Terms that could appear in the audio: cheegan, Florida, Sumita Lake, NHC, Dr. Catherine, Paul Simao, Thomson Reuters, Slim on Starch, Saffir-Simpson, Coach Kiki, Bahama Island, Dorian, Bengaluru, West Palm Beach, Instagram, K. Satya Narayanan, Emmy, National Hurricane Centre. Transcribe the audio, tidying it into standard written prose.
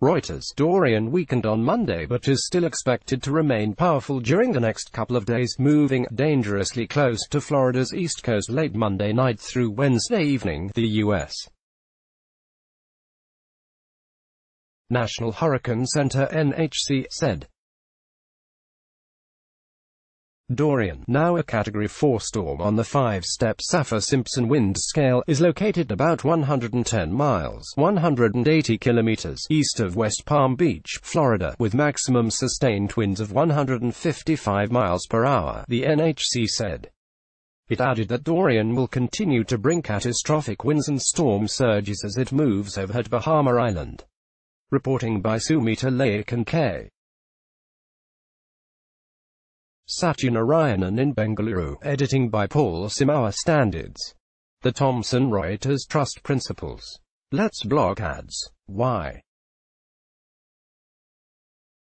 Reuters. Dorian weakened on Monday but is still expected to remain powerful during the next couple of days, moving dangerously close to Florida's east coast late Monday night through Wednesday evening, the U.S. National Hurricane Center (NHC) said. Dorian, now a Category 4 storm on the 5-step Saffir-Simpson wind scale, is located about 110 miles (180 kilometers) east of West Palm Beach, Florida, with maximum sustained winds of 155 miles per hour, the NHC said. It added that Dorian will continue to bring catastrophic winds and storm surges as it moves overhead Bahama Island. Reporting by Sumita Lake and K. Satya Narayanan in Bengaluru, editing by Paul Simao. Standards. The Thomson Reuters Trust Principles. Let's block ads. Why?